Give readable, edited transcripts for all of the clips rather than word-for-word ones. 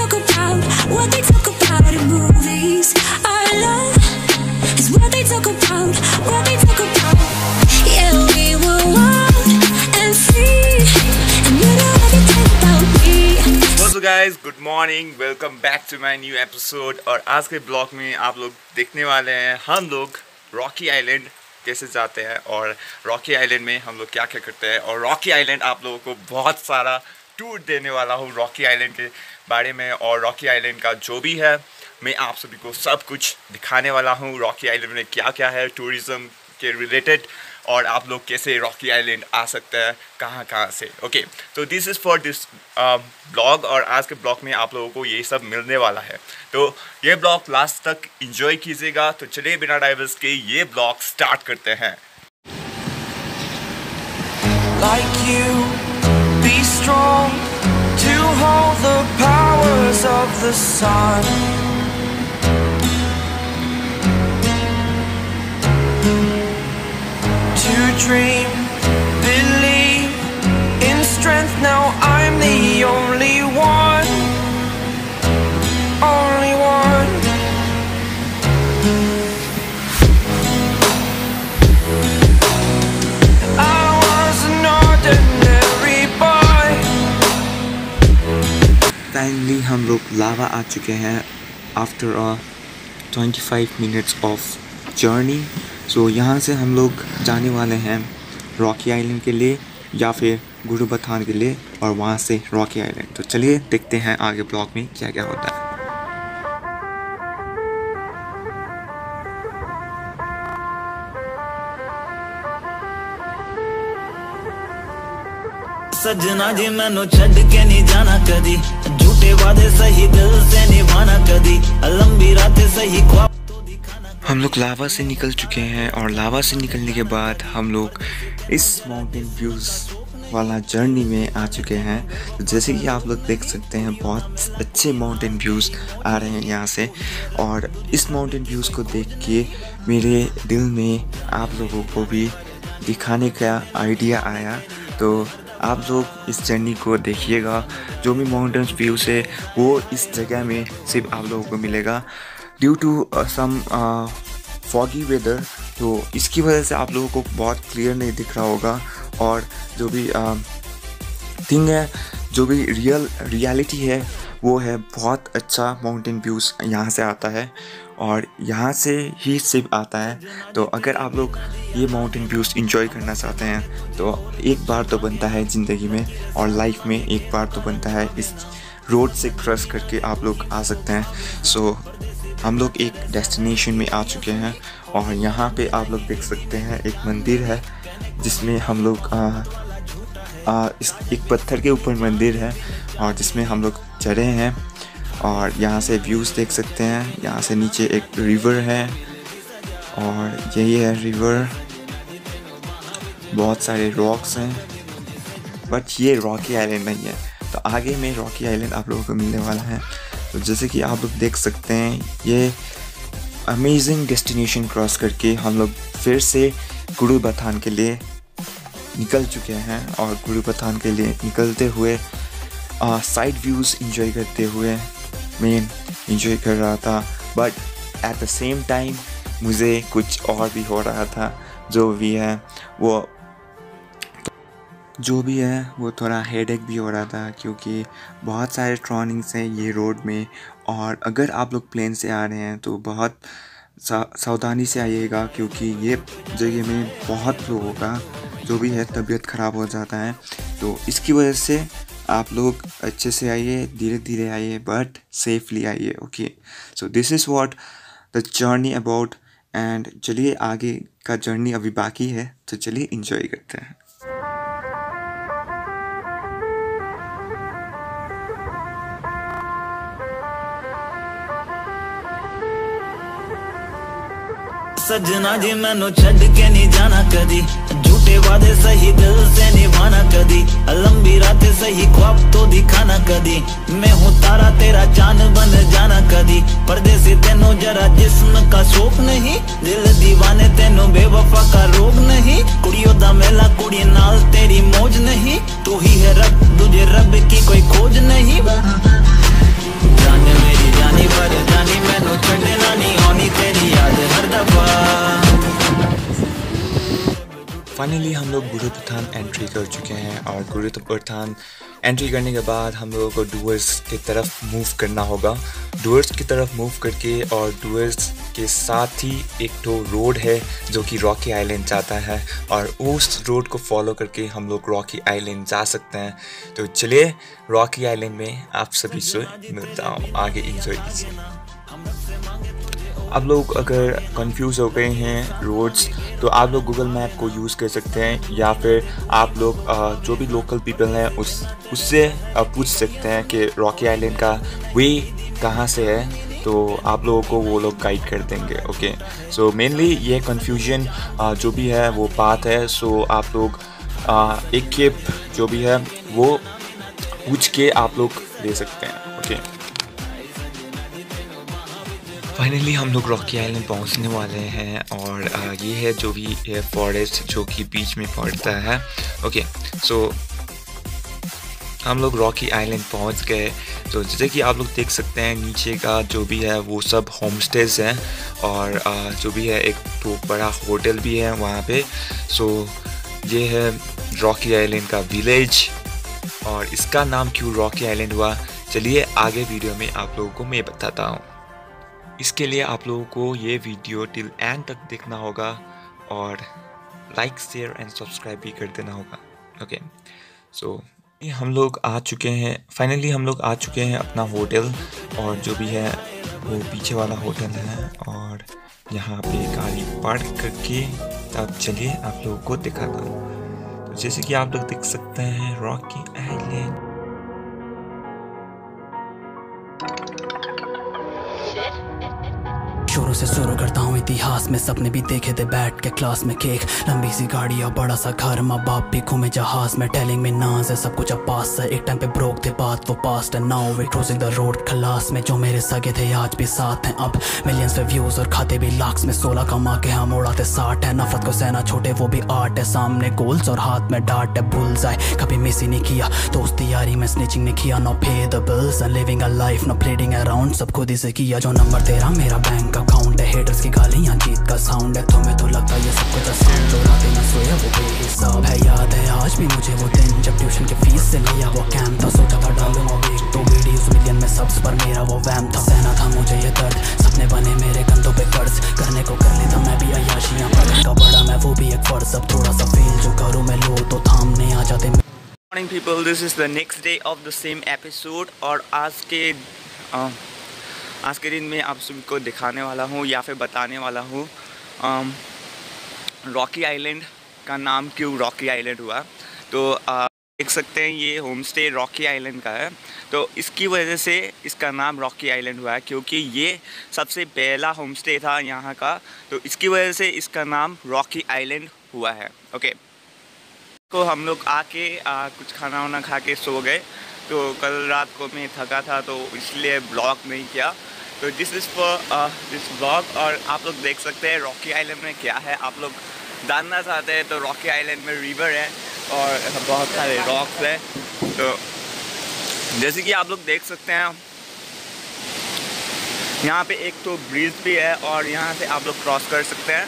talk about, what they talk about in movies. Our love is what they talk about, what they talk about. Yeah, we were wild and free, and you know everything about me. What's up guys, good morning, welcome back to my new episode. और आज के blog में आप लोग देखने वाले हैं हम लोग रॉकी आइलैंड कैसे जाते हैं और रॉकी आइलैंड में हम लोग क्या क्या करते हैं। और रॉकी आइलैंड आप लोगों को बहुत सारा टूर देने वाला हूँ रॉकी आइलैंड के बारे में, और रॉकी आइलैंड का जो भी है मैं आप सभी को सब कुछ दिखाने वाला हूँ। रॉकी आइलैंड में क्या क्या है टूरिज़म के रिलेटेड, और आप लोग कैसे रॉकी आइलैंड आ सकते हैं, कहाँ कहाँ से। ओके, तो this is for this blog, और आज के ब्लॉग में आप लोगों को ये सब मिलने वाला है, तो ये ब्लॉग लास्ट तक एंजॉय कीजिएगा। तो चलिए बिना डाइवर्स के ये ब्लॉग स्टार्ट करते हैं। Like you, be strong to hold the powers of the sun. Dream, believe in strength, now I'm the only one, I was an ordinary boy. Finally हम लोग लावा आ चुके हैं after a 25 minutes of journey. So यहाँ से हम लोग जाने वाले हैं रॉकी आइलैंड के लिए या फिर गुरुबथान के लिए, और वहाँ से रॉकी आइलैंड। तो चलिए देखते हैं आगे ब्लॉग में क्या क्या होता है। सजना जी मैनू छड़ के नहीं जाना कदी, झूठे वादे सही दिल से निभाना कदी, लंबी रातें सही ख्वाब। हम लोग लावा से निकल चुके हैं, और लावा से निकलने के बाद हम लोग इस माउंटेन व्यूज़ वाला जर्नी में आ चुके हैं। तो जैसे कि आप लोग देख सकते हैं बहुत अच्छे माउंटेन व्यूज़ आ रहे हैं यहाँ से, और इस माउंटेन व्यूज़ को देख के मेरे दिल में आप लोगों को भी दिखाने का आइडिया आया। तो आप लोग इस जर्नी को देखिएगा, जो भी माउंटेन्स व्यूज़ है वो इस जगह में सिर्फ आप लोगों को मिलेगा due to some foggy weather. तो इसकी वजह से आप लोगों को बहुत क्लियर नहीं दिख रहा होगा, और जो भी थिंग है, जो भी रियलिटी है वो है बहुत अच्छा माउंटेन व्यूज़ यहाँ से आता है, और यहाँ से ही सिर्फ आता है। तो अगर आप लोग ये माउंटेन व्यूज़ इंजॉय करना चाहते हैं तो एक बार तो बनता है ज़िंदगी में, और लाइफ में एक बार तो बनता है इस रोड से क्रॉस करके आप लोग आ सकते हैं। सो हम लोग एक डेस्टिनेशन में आ चुके हैं, और यहाँ पे आप लोग देख सकते हैं एक मंदिर है, जिसमें हम लोग इस एक पत्थर के ऊपर मंदिर है, और जिसमें हम लोग चढ़े हैं, और यहाँ से व्यूज़ देख सकते हैं। यहाँ से नीचे एक रिवर है, और यही है रिवर। बहुत सारे रॉक्स हैं, बट ये रॉकी आइलैंड नहीं है। तो आगे में रॉकी आइलैंड आप लोगों को मिलने वाला है। तो जैसे कि आप लोग देख सकते हैं ये अमेजिंग डेस्टिनेशन क्रॉस करके हम लोग फिर से गुरुबथान के लिए निकल चुके हैं, और गुरुबथान के लिए निकलते हुए साइड व्यूज़ एंजॉय करते हुए मैं एंजॉय कर रहा था, but at the same time मुझे कुछ और भी हो रहा था। जो भी है वो थोड़ा हेडेक भी हो रहा था, क्योंकि बहुत सारे टर्निंग्स हैं ये रोड में, और अगर आप लोग प्लेन से आ रहे हैं तो बहुत सावधानी से आइएगा, क्योंकि ये जगह में बहुत लोगों का जो भी है तबीयत ख़राब हो जाता है। तो इसकी वजह से आप लोग अच्छे से आइए, धीरे धीरे आइए, बट सेफली आइए। Okay, so this is what the journey about, and चलिए आगे का जर्नी अभी बाकी है, तो चलिए इन्जॉय करते हैं। सजना जी मैनू छड़ के नहीं जाना कदी, झूठे वादे सही दिल से निभाना कदी, लंबी रातें सही ख्वाब तो दिखाना कदी, मैं हूँ तारा तेरा चांद बन जाना कदी, परदेसी तेनों जरा जिस्म का शौक नहीं, दिल दीवाने तेनों बेवफा का रोग नहीं, कुड़ियों दा मेला कुड़ी नाल तेरी मौज नहीं, तू ही है रब, तुझे रब की कोई खोज नहीं। फाइनली हम लोग गुरुबथान एंट्री कर चुके हैं और गुरुबथान एंट्री करने के बाद हम लोगों को डुअर्स की तरफ मूव करना होगा। डुअर्स की तरफ मूव करके और डुअर्स के साथ ही एक तो रोड है जो कि रॉकी आइलैंड जाता है और उस रोड को फॉलो करके हम लोग रॉकी आइलैंड जा सकते हैं। तो चलिए रॉकी आइलैंड में आप सभी से मिलता हूँ, आगे इंजॉय कीजिए। आप लोग अगर कंफ्यूज हो गए हैं रोड्स तो आप लोग गूगल मैप को यूज़ कर सकते हैं या फिर आप लोग जो भी लोकल पीपल हैं उससे पूछ सकते हैं कि रॉकी आइलैंड का वे कहाँ से है, तो आप लोगों को वो लोग गाइड कर देंगे। ओके, सो मेनली ये कंफ्यूजन जो भी है वो बात है। सो आप लोग एक केप जो भी है वो पूछ के आप लोग ले सकते हैं। ओके, फाइनली हम लोग रॉकी आइलैंड पहुंचने वाले हैं और ये है जो भी फॉरेस्ट जो कि बीच में पड़ता है। ओके, सो हम लोग रॉकी आइलैंड पहुंच गए। तो जैसे कि आप लोग देख सकते हैं नीचे का जो भी है वो सब होमस्टेज हैं और जो भी है एक तो बड़ा होटल भी है वहाँ पे। सो ये है रॉकी आइलैंड का विलेज और इसका नाम क्यों रॉकी आइलैंड हुआ चलिए आगे वीडियो में आप लोगों को मैं बताता हूँ। इसके लिए आप लोगों को ये वीडियो टिल एंड तक देखना होगा और लाइक शेयर एंड सब्सक्राइब भी कर देना होगा। ओके, सो हम लोग आ चुके हैं, फाइनली हम लोग आ चुके हैं अपना होटल और जो भी है वो पीछे वाला होटल है और यहाँ पे गाड़ी पार्क करके अब चलिए आप लोगों को दिखाता हूँ। तो जैसे कि आप लोग देख सकते हैं रॉकी आइलैंड। शोरों से शुरू करता हूँ इतिहास में, सपने भी देखे थे बैठ के क्लास में, केक लंबी सी गाड़ी और बड़ा सा घर, माँ बाप भी घूमे जहाज में, टेलिंग में नाज है सब कुछ अब पास है, एक टाइम पे ब्रोक थे बात वो पास्ट है, now we crossing the road खलास में, जो मेरे सगे थे आज भी साथ हैं, अब मिलियंस पे व्यूज और खाते भी लाख्स में, 16 कमा के हम उड़ाते 60 है, नफरत को सहना छोटे वो भी आर्ट है, सामने गोल्स और हाथ में डांट है, भूल जाए कभी मिस ही नहीं किया दोस्ती यारी में, स्निचिंग ने किया no pay the bills and living a life no pleading around, सब खुद ही से किया जो नंबर तेरा मेरा बैंक अकाउंट है, हेटर्स की गालियां गीत का साउंड है, तुम्हें तो लगता है ये सब कुछ आसान, जो रातें ना सोया वो बेहिसाब है, याद है आज भी मुझे वो दिन जब ट्यूशन के फीस से लिया वो कैम था, सोचा था डालूंगा एक दो वीडियोस मिलियन में सब्स पर मेरा वो वैम था, सहना था मुझे ये दर्द, सपने बने मेरे कंधों पे कर्ज, करने को कर लेता मैं भी अयाशियां पर इनका बड़ा मैं वो भी एक फर्ज, अब थोड़ा सा फील जो करूं मैं लो तो थामने आ जाते। Morning people, this is the next day of the same episode और आज के दिन मैं आप सबको दिखाने वाला हूँ या फिर बताने वाला हूँ रॉकी आइलैंड का नाम क्यों रॉकी आइलैंड हुआ। तो देख सकते हैं ये होम स्टे रॉकी आइलैंड का है, तो इसकी वजह से इसका नाम रॉकी आइलैंड हुआ है क्योंकि ये सबसे पहला होम स्टे था यहाँ का, तो इसकी वजह से इसका नाम रॉकी आइलैंड हुआ है। ओके, तो हम लोग आके कुछ खाना वाना खा के सो गए। तो कल रात को मैं थका था तो इसलिए ब्लॉग नहीं किया, तो this is for this blog. और आप लोग देख सकते हैं रॉकी आइलैंड में क्या है, आप लोग जानना चाहते हैं तो रॉकी आइलैंड में रिवर है और बहुत सारे रॉक्स है। तो जैसे कि आप लोग देख सकते हैं यहाँ पे एक तो ब्रिज भी है और यहाँ से आप लोग क्रॉस कर सकते हैं।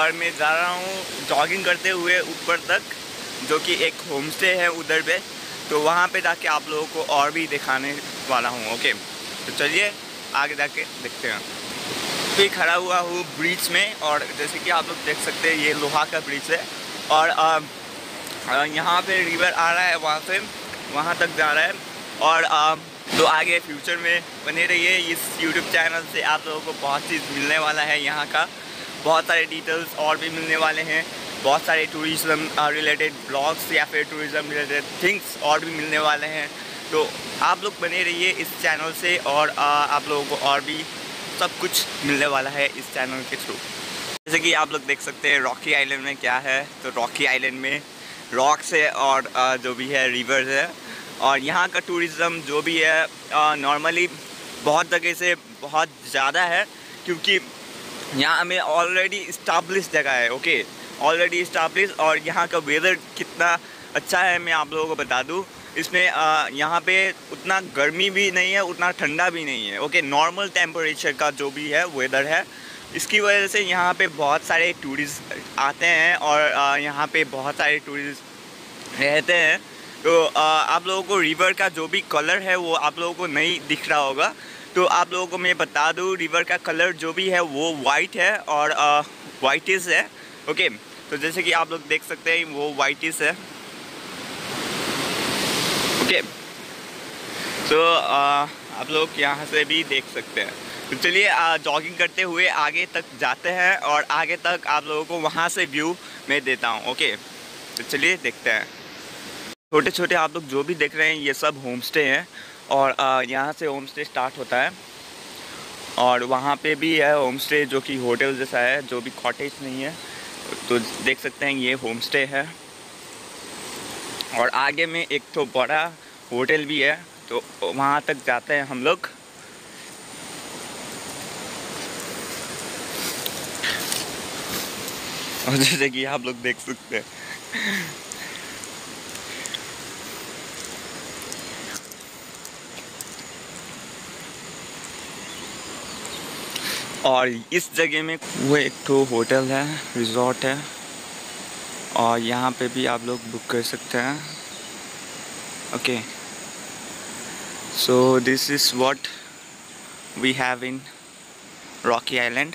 और मैं जा रहा हूँ जॉगिंग करते हुए ऊपर तक जो कि एक होम स्टे है उधर पे, तो वहाँ पे जाके आप लोगों को और भी दिखाने वाला हूँ। ओके, तो चलिए आगे जाके देखते हैं। फिर खड़ा हुआ हूँ ब्रिज में और जैसे कि आप लोग देख सकते हैं ये लोहा का ब्रिज है और यहाँ पे रिवर आ रहा है वहाँ से वहाँ तक जा रहा है। और तो आगे फ्यूचर में बने रहिए, इस यूट्यूब चैनल से आप लोगों को बहुत चीज़ मिलने वाला है, यहाँ का बहुत सारे डिटेल्स और भी मिलने वाले हैं, बहुत सारे टूरिज्म रिलेटेड ब्लॉग्स या फिर टूरिज्म रिलेटेड थिंग्स और भी मिलने वाले हैं। तो आप लोग बने रहिए इस चैनल से और आप लोगों को और भी सब कुछ मिलने वाला है इस चैनल के थ्रू। जैसे कि आप लोग देख सकते हैं रॉकी आइलैंड में क्या है, तो रॉकी आइलैंड में रॉक्स है और जो भी है रिवर्स है और यहाँ का टूरिज़म जो भी है नॉर्मली बहुत जगह से बहुत ज़्यादा है क्योंकि यहाँ हमें ऑलरेडी इस्टाब्लिश जगह है। Okay, already establish. और यहाँ का वेदर कितना अच्छा है मैं आप लोगों को बता दूँ, इसमें यहाँ पे उतना गर्मी भी नहीं है उतना ठंडा भी नहीं है। ओके, नॉर्मल टेम्परेचर का जो भी है वेदर है इसकी वजह से यहाँ पे बहुत सारे टूरिस्ट आते हैं और यहाँ पे बहुत सारे टूरिस्ट रहते हैं। तो आप लोगों को रिवर का जो भी कलर है वो आप लोगों को नहीं दिख रहा होगा। तो आप लोगों को मैं बता दूँ, रिवर का कलर जो भी है वो वाइट है और वाइटिश है। ओके, तो जैसे कि आप लोग देख सकते हैं वो वाइटिश है। ओके, तो आप लोग यहाँ से भी देख सकते हैं। तो चलिए जॉगिंग करते हुए आगे तक जाते हैं और आगे तक आप लोगों को वहाँ से व्यू मैं देता हूँ। ओके, तो चलिए देखते हैं। छोटे छोटे आप लोग जो भी देख रहे हैं ये सब होम स्टे हैं और यहाँ से होम स्टे स्टार्ट होता है और वहाँ पे भी है होम स्टे जो कि होटल जैसा है, जो भी कॉटेज नहीं है। तो देख सकते हैं ये होम स्टे है और आगे में एक तो बड़ा होटल भी है, तो वहाँ तक जाते हैं हम लोग। और जैसे कि आप लोग देख सकते हैं और इस जगह में वो एक तो होटल है, रिजॉर्ट है और यहाँ पे भी आप लोग बुक कर सकते हैं। Okay, so this is what we have in Rocky Island.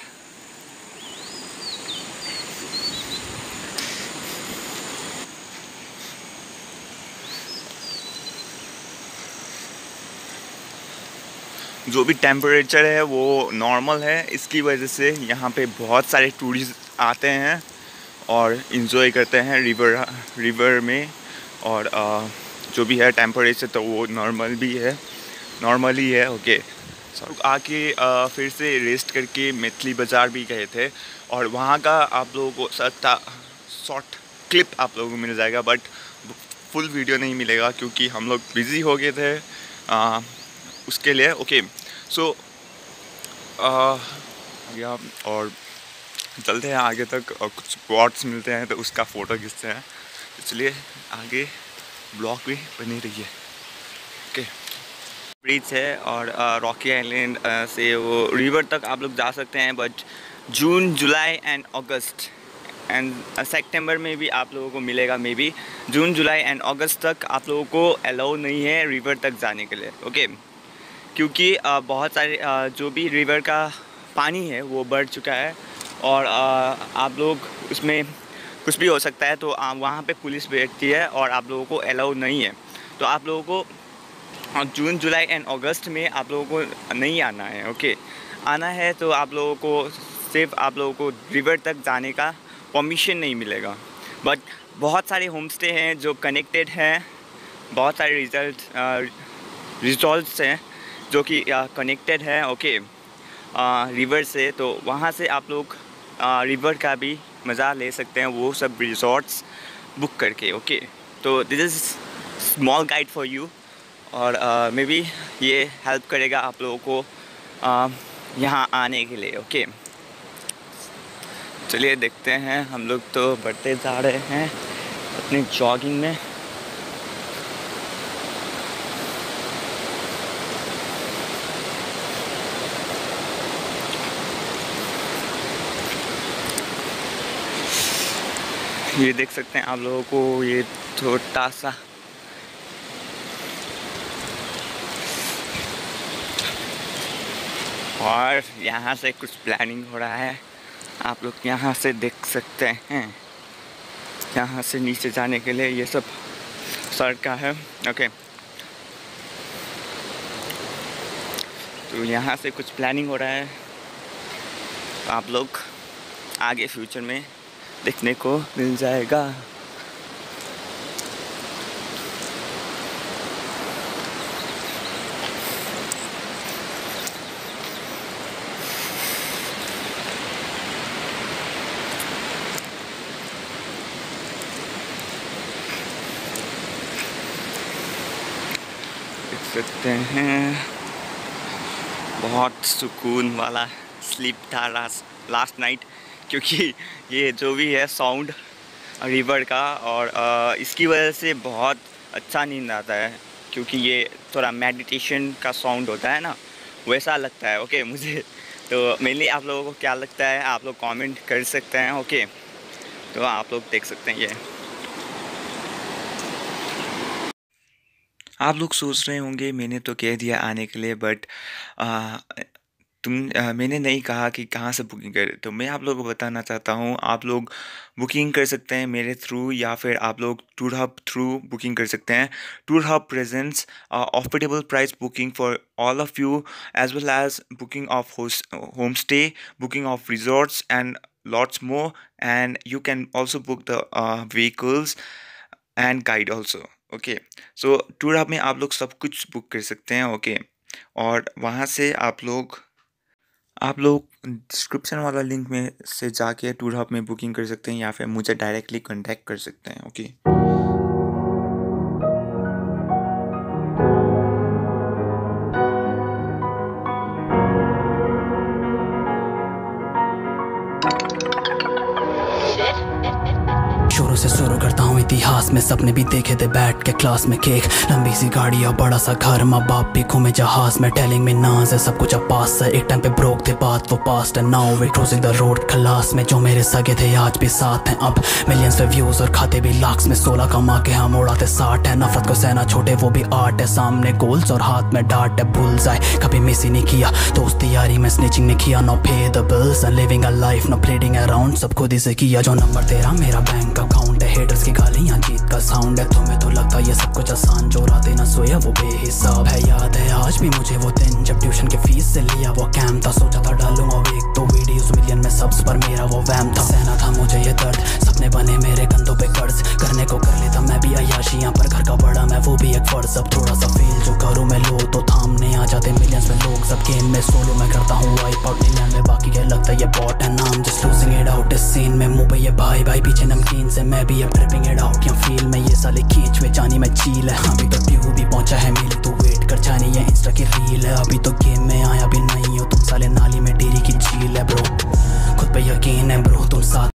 जो भी टेम्परेचर है वो नॉर्मल है, इसकी वजह से यहाँ पे बहुत सारे टूरिस्ट आते हैं और इन्जॉय करते हैं रिवर में। और जो भी है टेम्परेचर तो वो नॉर्मल भी है, नॉर्मली है। ओके, आके फिर से रेस्ट करके मेथली बाज़ार भी गए थे और वहाँ का आप लोगों को शॉर्ट क्लिप आप लोगों को मिल जाएगा, बट फुल वीडियो नहीं मिलेगा क्योंकि हम लोग बिज़ी हो गए थे उसके लिए। ओके, सो गया और चलते हैं आगे तक और कुछ स्पॉट्स मिलते हैं तो उसका फ़ोटो खींचते हैं। इसलिए आगे ब्लॉग भी बने रहिए। ओके, ब्रिज है और रॉकी आइलैंड से वो रिवर तक आप लोग जा सकते हैं, but June, July and August and September में भी आप लोगों को मिलेगा। May be June, July and अगस्त तक आप लोगों को अलाउ नहीं है रिवर तक जाने के लिए। ओके, क्योंकि बहुत सारे जो भी रिवर का पानी है वो बढ़ चुका है और आप लोग उसमें कुछ भी हो सकता है, तो वहाँ पे पुलिस बैठती है और आप लोगों को अलाउ नहीं है। तो आप लोगों को जून, जुलाई एंड अगस्त में आप लोगों को नहीं आना है। ओके, आना है तो आप लोगों को सिर्फ आप लोगों को रिवर तक जाने का परमिशन नहीं मिलेगा। बट बहुत सारे होम स्टे हैं जो कनेक्टेड हैं, बहुत सारे रिजॉर्ट्स हैं जो कि कनेक्टेड है ओके रिवर से, तो वहाँ से आप लोग रिवर का भी मज़ा ले सकते हैं वो सब रिजॉर्ट्स बुक करके। ओके, तो this is small guide for you और मे बी ये हेल्प करेगा आप लोगों को यहाँ आने के लिए। ओके, चलिए देखते हैं, हम लोग तो बढ़ते जा रहे हैं अपनी जॉगिंग में। ये देख सकते हैं आप लोगों को ये छोटा सा और यहाँ से कुछ प्लानिंग हो रहा है, आप लोग यहाँ से देख सकते हैं। यहाँ से नीचे जाने के लिए ये सब सड़क है। ओके, तो यहाँ से कुछ प्लानिंग हो रहा है, आप लोग आगे फ्यूचर में देखने को मिल जाएगा। देख सकते हैं बहुत सुकून वाला स्लीप था लास्ट नाइट, क्योंकि ये जो भी है साउंड रिवर का और इसकी वजह से बहुत अच्छा नींद आता है, क्योंकि ये थोड़ा मेडिटेशन का साउंड होता है ना, वैसा लगता है। ओके, मुझे तो मेनली आप लोगों को क्या लगता है आप लोग कमेंट कर सकते हैं। ओके तो आप लोग देख सकते हैं ये। आप लोग सोच रहे होंगे मैंने तो कह दिया आने के लिए बट मैंने नहीं कहा कि कहाँ से बुकिंग करें। तो मैं आप लोगों को बताना चाहता हूँ आप लोग बुकिंग कर सकते हैं मेरे थ्रू या फिर आप लोग टूर हब थ्रू बुकिंग कर सकते हैं। Tour Hub presents affordable price booking for all of you as well as booking of home stay, booking of resorts and lots more, and you can also book the vehicles and guide also. okay so tour hub में आप लोग सब कुछ book कर सकते हैं। Okay और वहाँ से आप लोग डिस्क्रिप्शन वाला लिंक में से जाके टूर हब में बुकिंग कर सकते हैं या फिर मुझे डायरेक्टली कॉन्टैक्ट कर सकते हैं। ओके से शुरू करता हूँ। इतिहास में सपने भी देखे थे बैठ के क्लास में केक, लंबी सी गाड़ी और बड़ा सा घर, माँ बाप भी घूमे जहाज में, टैलिंग में नाज है सब कुछ अब पास है। एक टाइम पे ब्रोक थे बात वो पास्ट है, now we crossing the road खलास में। जो मेरे सगे थे आज भी साथ हैं, अब मिलियंस पे व्यूज और खाते भी लाख्स में। 16 कमा के हम उड़ाते 60 है, नफरत को सहना छोटे वो भी आर्ट है। सामने गोल्स और हाथ में डांट है, भूल जाए कभी मिस ही नहीं किया दोस्ती यारी में, स्निचिंग नहीं किया। No pay the bills and living a life, no pleading around, सब खुद ही से किया। जो नंबर तेरा मेरा बैंक अकाउंट है, हेटर्स की गालियां जीत का साउंड है। तुम्हें तो लगता ये सब कुछ आसान, जो रातें ना सोया वो बेहिसाब है। याद है आज भी मुझे वो दिन जब ट्यूशन के फीस से लिया वो कैम था, सोचा था डालूंगा एक तो वीडियोस मिलियन में सब्स पर मेरा वो वैम था। सहना था मुझे ये दर्द, सपने बने मेरे कंधों पे कर्ज, करने को कर लेता मैं भी अयाशियां पर, घर का बड़ा मैं वो भी एक फर्ज। अब थोड़ा सा फील जो करूं मैं लो तो थामने आ जाते मिलियंस में लोग, सब गेम में सोलो मैं करता हूँ वाइप आउट इंग्लैंड में। बाकी क्या लगता ये बॉट है नाम, जिस लूजिंग इट आउट इस सीन में, मुंह पे ये भाई भाई पीछे नमकीन से मैं भी अब ट्रिपिंग इट आउट या फील में। ये साले खींच हुए जानी में झील है, अभी तो व्यू भी पहुंचा है मिले तो वेट कर जानी ये इंस्टा की रील है। अभी तो गेम में आया भी नहीं हो तुम साले, नाली में डेरी की झील है ब्रो, खुद पे यकीन है ब्रो तुम साथ